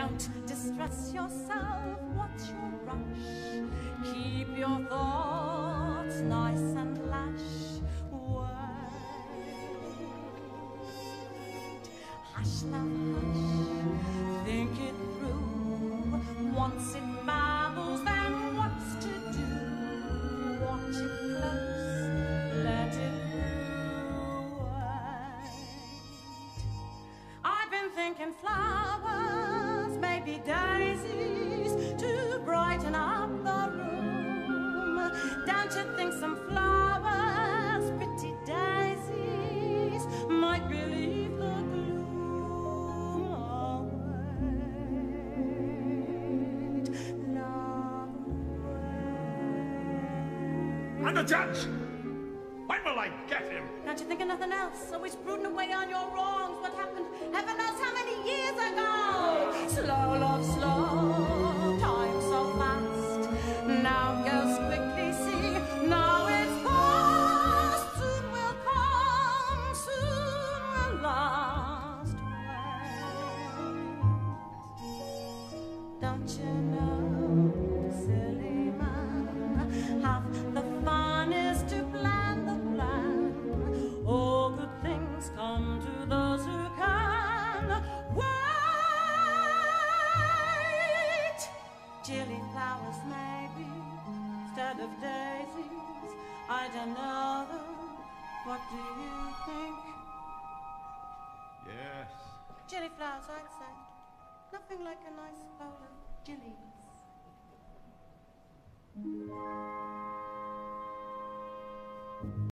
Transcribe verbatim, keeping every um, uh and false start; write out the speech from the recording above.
doubt, distress yourself, watch your rush, keep your thoughts nice and lash, word, hush love hush, think it through, once it babbles then what's to do, watch it close, let it through, word, I've been thinking flowers, daisies to brighten up the room. Don't you think some flowers, pretty daisies, might relieve the gloom? Oh, word, love, word. And the judge! When will I get him? Don't you think of nothing else? Always brooding away on your wrongs. What happened? Heaven knows how many years ago. Slow, love, slow, time so fast. Now girls quickly see, now it's past. Soon will come, soon will last. Wait. Don't you know, silly man, half the fun is to plan the plan. All good things come to those who can. Chilly flowers maybe, instead of daisies, I don't know them, what do you think? Yes. Chilly flowers, I'd say. Nothing like a nice bowl of chilies.